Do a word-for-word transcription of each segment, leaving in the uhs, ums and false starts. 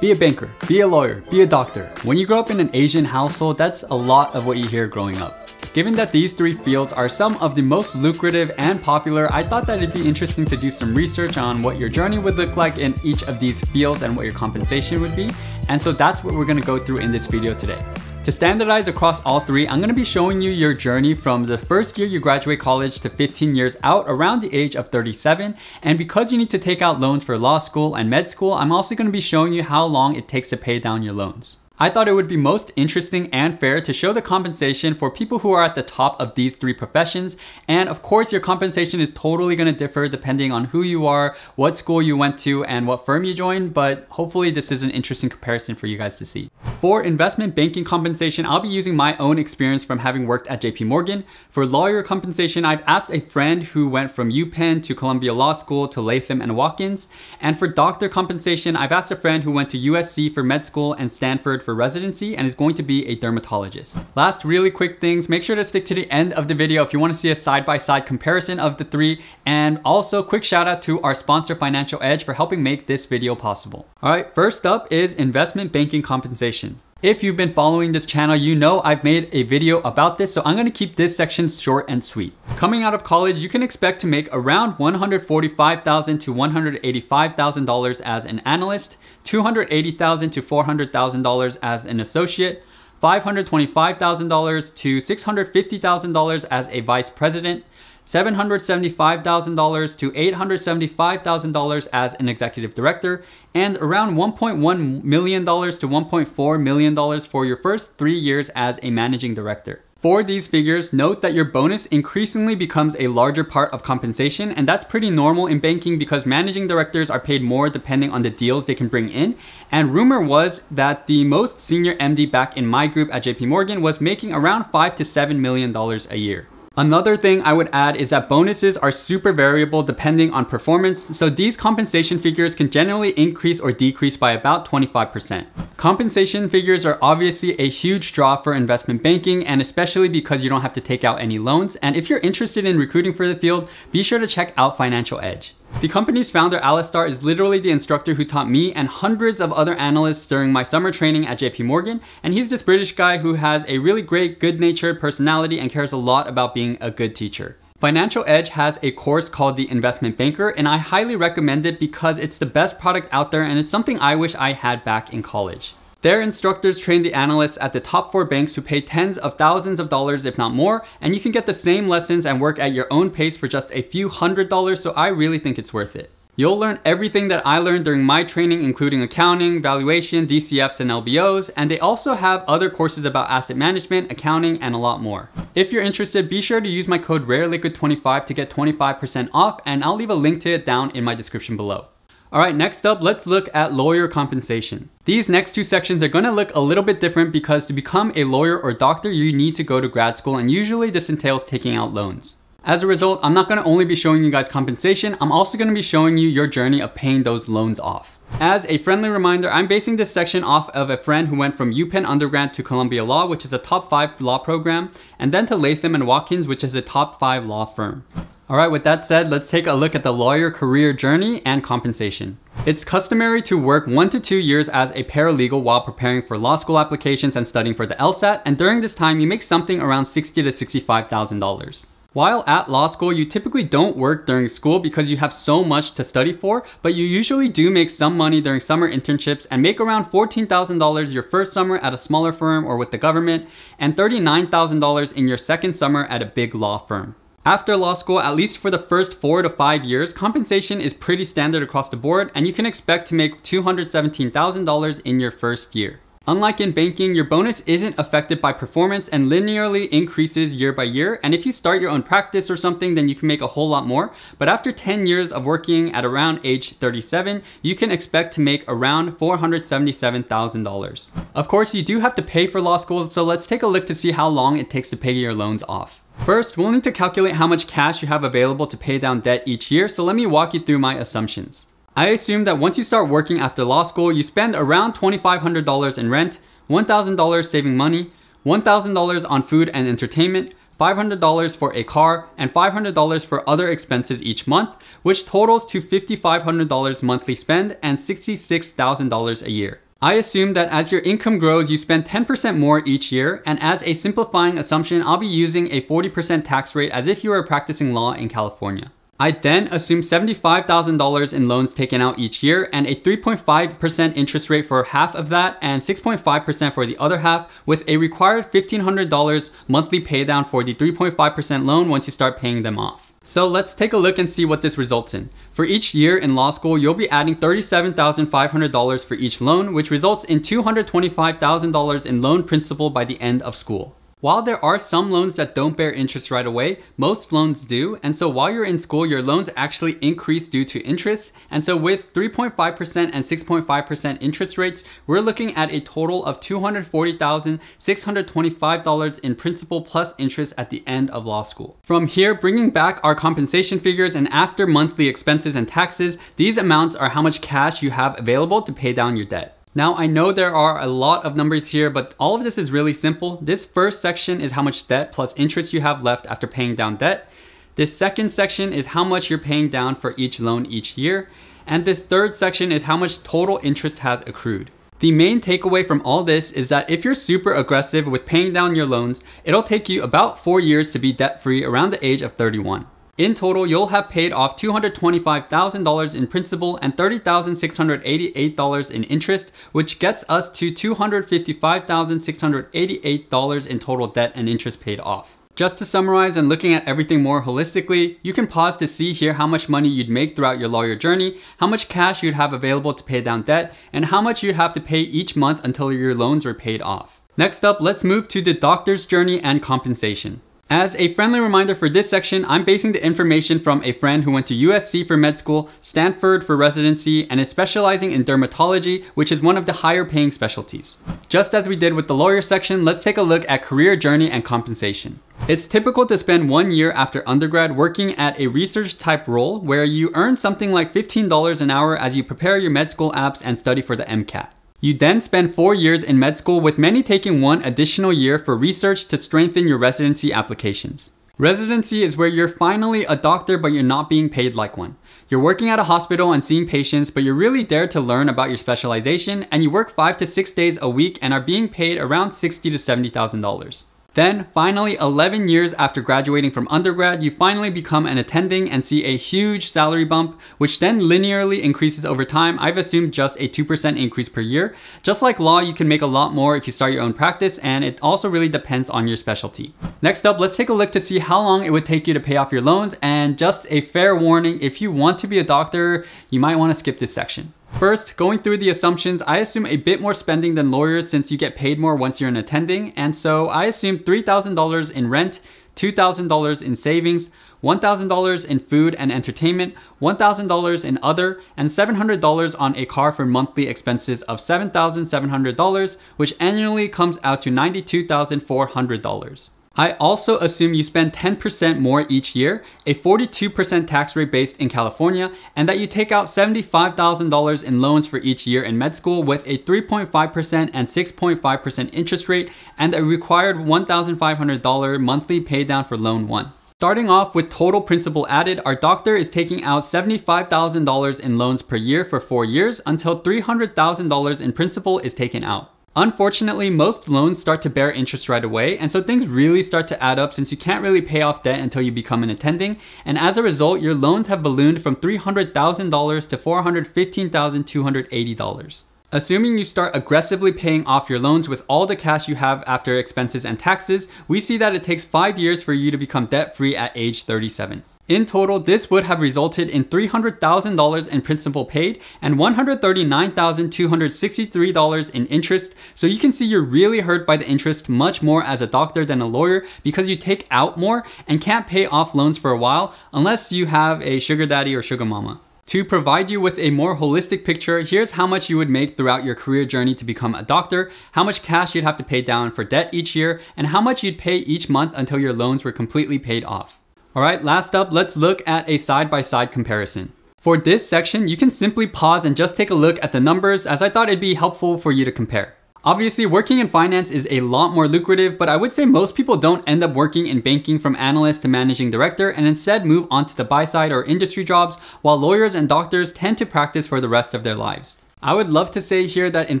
Be a banker, be a lawyer, be a doctor. When you grow up in an Asian household, that's a lot of what you hear growing up. Given that these three fields are some of the most lucrative and popular, I thought that it'd be interesting to do some research on what your journey would look like in each of these fields and what your compensation would be. And so that's what we're gonna go through in this video today. To standardize across all three, I'm gonna be showing you your journey from the first year you graduate college to fifteen years out around the age of thirty-seven. And because you need to take out loans for law school and med school, I'm also gonna be showing you how long it takes to pay down your loans. I thought it would be most interesting and fair to show the compensation for people who are at the top of these three professions. And of course, your compensation is totally gonna differ depending on who you are, what school you went to, and what firm you joined, but hopefully this is an interesting comparison for you guys to see. For investment banking compensation, I'll be using my own experience from having worked at J P Morgan. For lawyer compensation, I've asked a friend who went from UPenn to Columbia Law School to Latham and Watkins. And for doctor compensation, I've asked a friend who went to U S C for med school and Stanford for residency and is going to be a dermatologist. Last really quick things, make sure to stick to the end of the video if you want to see a side-by-side comparison of the three. And also quick shout out to our sponsor Financial Edge for helping make this video possible. All right, first up is investment banking compensation. If you've been following this channel, you know I've made a video about this, so I'm gonna keep this section short and sweet. Coming out of college, you can expect to make around one hundred forty-five thousand dollars to one hundred eighty-five thousand dollars as an analyst, two hundred eighty thousand dollars to four hundred thousand dollars as an associate, five hundred twenty-five thousand dollars to six hundred fifty thousand dollars as a vice president, seven hundred seventy-five thousand dollars to eight hundred seventy-five thousand dollars as an executive director, and around one point one million dollars to one point four million dollars for your first three years as a managing director. For these figures, note that your bonus increasingly becomes a larger part of compensation, and that's pretty normal in banking because managing directors are paid more depending on the deals they can bring in. And rumor was that the most senior M D back in my group at J P Morgan was making around five to seven million dollars a year. Another thing I would add is that bonuses are super variable depending on performance, so these compensation figures can generally increase or decrease by about twenty-five percent. Compensation figures are obviously a huge draw for investment banking, and especially because you don't have to take out any loans. And if you're interested in recruiting for the field, be sure to check out Financial Edge. The company's founder, Alastair, is literally the instructor who taught me and hundreds of other analysts during my summer training at J P Morgan. And he's this British guy who has a really great, good-natured personality and cares a lot about being a good teacher. Financial Edge has a course called The Investment Banker, and I highly recommend it because it's the best product out there and it's something I wish I had back in college. Their instructors train the analysts at the top four banks who pay tens of thousands of dollars, if not more, and you can get the same lessons and work at your own pace for just a few hundred dollars, so I really think it's worth it. You'll learn everything that I learned during my training, including accounting, valuation, D C Fs, and L B Os, and they also have other courses about asset management, accounting, and a lot more. If you're interested, be sure to use my code RARELIQUID twenty-five to get twenty-five percent off, and I'll leave a link to it down in my description below. All right, next up, let's look at lawyer compensation. These next two sections are gonna look a little bit different because to become a lawyer or doctor, you need to go to grad school, and usually this entails taking out loans. As a result, I'm not gonna only be showing you guys compensation, I'm also gonna be showing you your journey of paying those loans off. As a friendly reminder, I'm basing this section off of a friend who went from UPenn undergrad to Columbia Law, which is a top five law program, and then to Latham and Watkins, which is a top five law firm. All right, with that said, let's take a look at the lawyer career journey and compensation. It's customary to work one to two years as a paralegal while preparing for law school applications and studying for the LSAT, and during this time, you make something around sixty thousand to sixty-five thousand dollars. While at law school, you typically don't work during school because you have so much to study for, but you usually do make some money during summer internships and make around fourteen thousand dollars your first summer at a smaller firm or with the government, and thirty-nine thousand dollars in your second summer at a big law firm. After law school, at least for the first four to five years, compensation is pretty standard across the board, and you can expect to make two hundred seventeen thousand dollars in your first year. Unlike in banking, your bonus isn't affected by performance and linearly increases year by year, and if you start your own practice or something, then you can make a whole lot more, but after ten years of working at around age thirty-seven, you can expect to make around four hundred seventy-seven thousand dollars. Of course, you do have to pay for law school, so let's take a look to see how long it takes to pay your loans off. First, we'll need to calculate how much cash you have available to pay down debt each year, so let me walk you through my assumptions. I assume that once you start working after law school, you spend around twenty-five hundred dollars in rent, one thousand dollars saving money, one thousand dollars on food and entertainment, five hundred dollars for a car, and five hundred dollars for other expenses each month, which totals to five thousand five hundred dollars monthly spend and sixty-six thousand dollars a year. I assume that as your income grows, you spend ten percent more each year, and as a simplifying assumption, I'll be using a forty percent tax rate as if you were practicing law in California. I then assume seventy-five thousand dollars in loans taken out each year and a three point five percent interest rate for half of that and six point five percent for the other half, with a required fifteen hundred dollars monthly pay down for the three point five percent loan once you start paying them off. So let's take a look and see what this results in. For each year in law school, you'll be adding thirty-seven thousand five hundred dollars for each loan, which results in two hundred twenty-five thousand dollars in loan principal by the end of school. While there are some loans that don't bear interest right away, most loans do, and so while you're in school, your loans actually increase due to interest, and so with three point five percent and six point five percent interest rates, we're looking at a total of two hundred forty thousand six hundred twenty-five dollars in principal plus interest at the end of law school. From here, bringing back our compensation figures and after monthly expenses and taxes, these amounts are how much cash you have available to pay down your debt. Now, I know there are a lot of numbers here, but all of this is really simple. This first section is how much debt plus interest you have left after paying down debt. This second section is how much you're paying down for each loan each year. And this third section is how much total interest has accrued. The main takeaway from all this is that if you're super aggressive with paying down your loans, it'll take you about four years to be debt-free around the age of thirty-one. In total, you'll have paid off two hundred twenty-five thousand dollars in principal and thirty thousand six hundred eighty-eight dollars in interest, which gets us to two hundred fifty-five thousand six hundred eighty-eight dollars in total debt and interest paid off. Just to summarize and looking at everything more holistically, you can pause to see here how much money you'd make throughout your lawyer journey, how much cash you'd have available to pay down debt, and how much you'd have to pay each month until your loans were paid off. Next up, let's move to the doctor's journey and compensation. As a friendly reminder for this section, I'm basing the information from a friend who went to U S C for med school, Stanford for residency, and is specializing in dermatology, which is one of the higher paying specialties. Just as we did with the lawyer section, let's take a look at career journey and compensation. It's typical to spend one year after undergrad working at a research type role where you earn something like fifteen dollars an hour as you prepare your med school apps and study for the MCAT. You then spend four years in med school, with many taking one additional year for research to strengthen your residency applications. Residency is where you're finally a doctor but you're not being paid like one. You're working at a hospital and seeing patients, but you're really there to learn about your specialization, and you work five to six days a week and are being paid around sixty thousand to seventy thousand dollars. Then, finally, eleven years after graduating from undergrad, you finally become an attending and see a huge salary bump, which then linearly increases over time. I've assumed just a two percent increase per year. Just like law, you can make a lot more if you start your own practice, and it also really depends on your specialty. Next up, let's take a look to see how long it would take you to pay off your loans, and just a fair warning, if you want to be a doctor, you might want to skip this section. First, going through the assumptions, I assume a bit more spending than lawyers since you get paid more once you're an attending, and so I assume three thousand dollars in rent, two thousand dollars in savings, one thousand dollars in food and entertainment, one thousand dollars in other, and seven hundred dollars on a car for monthly expenses of seven thousand seven hundred dollars, which annually comes out to ninety-two thousand four hundred dollars. I also assume you spend ten percent more each year, a forty-two percent tax rate based in California, and that you take out seventy-five thousand dollars in loans for each year in med school with a three point five percent and six point five percent interest rate and a required one thousand five hundred dollars monthly pay down for loan one. Starting off with total principal added, our doctor is taking out seventy-five thousand dollars in loans per year for four years until three hundred thousand dollars in principal is taken out. Unfortunately, most loans start to bear interest right away, and so things really start to add up since you can't really pay off debt until you become an attending, and as a result, your loans have ballooned from three hundred thousand dollars to four hundred fifteen thousand two hundred eighty dollars. Assuming you start aggressively paying off your loans with all the cash you have after expenses and taxes, we see that it takes five years for you to become debt-free at age thirty-seven. In total, this would have resulted in three hundred thousand dollars in principal paid and one hundred thirty-nine thousand two hundred sixty-three dollars in interest, so you can see you're really hurt by the interest much more as a doctor than a lawyer because you take out more and can't pay off loans for a while unless you have a sugar daddy or sugar mama. To provide you with a more holistic picture, here's how much you would make throughout your career journey to become a doctor, how much cash you'd have to pay down for debt each year, and how much you'd pay each month until your loans were completely paid off. All right, last up, let's look at a side-by-side comparison. For this section, you can simply pause and just take a look at the numbers, as I thought it'd be helpful for you to compare. Obviously, working in finance is a lot more lucrative, but I would say most people don't end up working in banking from analyst to managing director and instead move on to the buy side or industry jobs, while lawyers and doctors tend to practice for the rest of their lives. I would love to say here that in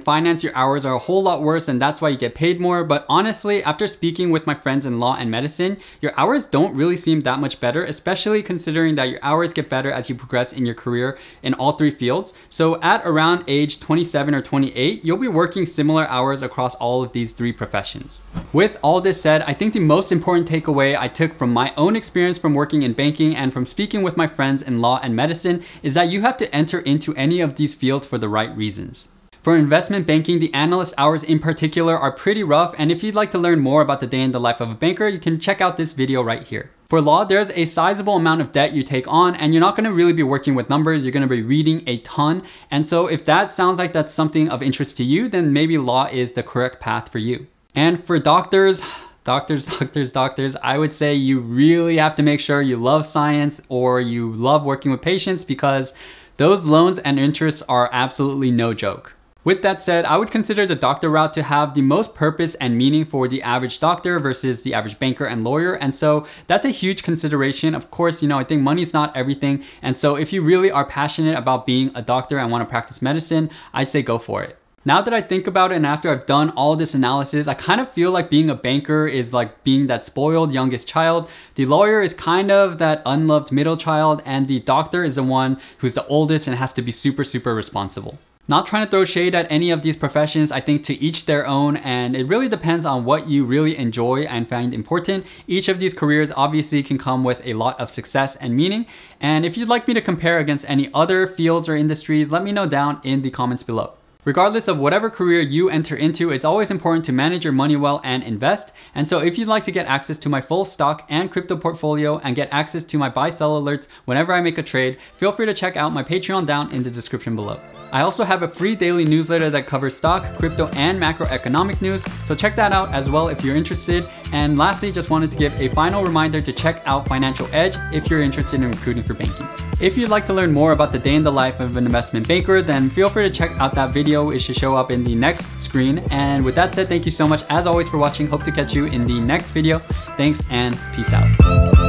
finance, your hours are a whole lot worse and that's why you get paid more, but honestly, after speaking with my friends in law and medicine, your hours don't really seem that much better, especially considering that your hours get better as you progress in your career in all three fields. So at around age twenty-seven or twenty-eight, you'll be working similar hours across all of these three professions. With all this said, I think the most important takeaway I took from my own experience from working in banking and from speaking with my friends in law and medicine is that you have to enter into any of these fields for the right reasons. For investment banking, the analyst hours in particular are pretty rough, and if you'd like to learn more about the day in the life of a banker, you can check out this video right here. For law, there's a sizable amount of debt you take on, and you're not going to really be working with numbers, you're going to be reading a ton, and so if that sounds like that's something of interest to you, then maybe law is the correct path for you. And for doctors, Doctors, doctors, doctors, I would say you really have to make sure you love science or you love working with patients, because those loans and interests are absolutely no joke. With that said, I would consider the doctor route to have the most purpose and meaning for the average doctor versus the average banker and lawyer, and so that's a huge consideration. Of course, you know, I think money's not everything, and so if you really are passionate about being a doctor and want to practice medicine, I'd say go for it. Now that I think about it and after I've done all this analysis, I kind of feel like being a banker is like being that spoiled youngest child, the lawyer is kind of that unloved middle child, and the doctor is the one who's the oldest and has to be super, super responsible. Not trying to throw shade at any of these professions, I think to each their own, and it really depends on what you really enjoy and find important. Each of these careers obviously can come with a lot of success and meaning, and if you'd like me to compare against any other fields or industries, let me know down in the comments below. Regardless of whatever career you enter into, it's always important to manage your money well and invest. And so if you'd like to get access to my full stock and crypto portfolio and get access to my buy sell alerts whenever I make a trade, feel free to check out my Patreon down in the description below. I also have a free daily newsletter that covers stock, crypto, and macroeconomic news, so check that out as well if you're interested. And lastly, just wanted to give a final reminder to check out Financial Edge if you're interested in recruiting for banking. If you'd like to learn more about the day in the life of an investment banker, then feel free to check out that video. It should show up in the next screen. And with that said, thank you so much as always for watching. Hope to catch you in the next video. Thanks and peace out.